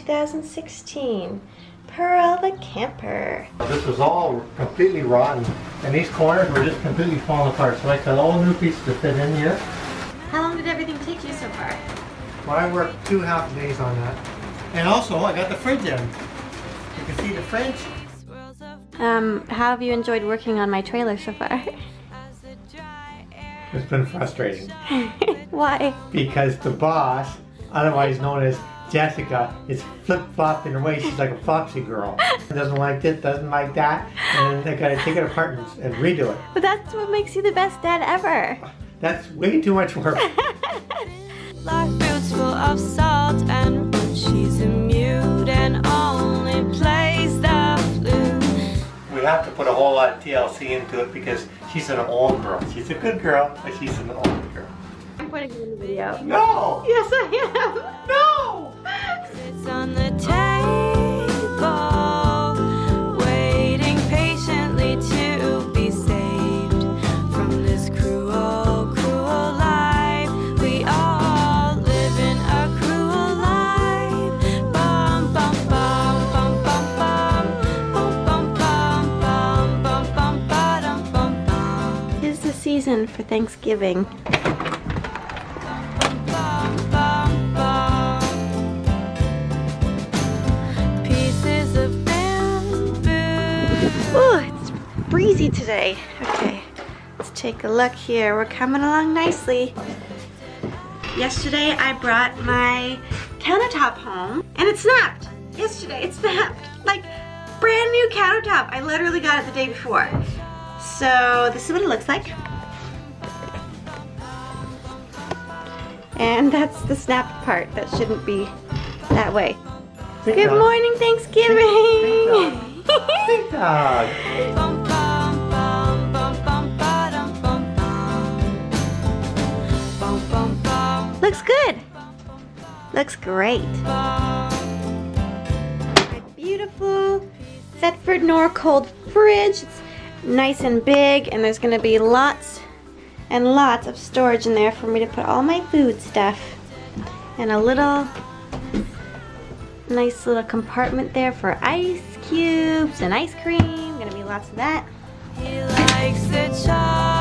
2016. Pearl the camper. This was all completely rotten, and these corners were just completely falling apart, so I cut all new pieces to fit in here. How long did everything take you so far? Well, I worked 2 half days on that. And also, I got the fridge in. You can see the fridge. How have you enjoyed working on my trailer so far? It's been frustrating. Why? Because the boss, otherwise known as Jessica, is flip-flopping her way. She's like a foxy girl. Doesn't like this, doesn't like that, and then they gotta take it apart and redo it. But that's what makes you the best dad ever. That's way too much work. Life builds full of salt, and when she's immune and only plays the flute. We have to put a whole lot of TLC into it because she's an old girl. She's a good girl, but she's an old girl. I'm putting it in the video. No! Yes, I am. No! It's on the table, waiting patiently to be saved from this cruel, cruel life. We all live in a cruel life. Bum, bum, bum, bum, bum, bum, bum, bum, bum, bum, bum, bum, bum. Here's the season for Thanksgiving. Breezy today. Okay, let's take a look here. We're coming along nicely. Yesterday I brought my countertop home and it snapped. Yesterday it snapped. Like brand new countertop. I literally got it the day before. So this is what it looks like. And that's the snapped part. That shouldn't be that way. Good morning, Thanksgiving. Big dog. Looks good. Looks great. My beautiful Thetford Norcold fridge. It's nice and big, and there's going to be lots and lots of storage in there for me to put all my food stuff. And a little nice little compartment there for ice cubes and ice cream. Going to be lots of that. He likes the chocolate.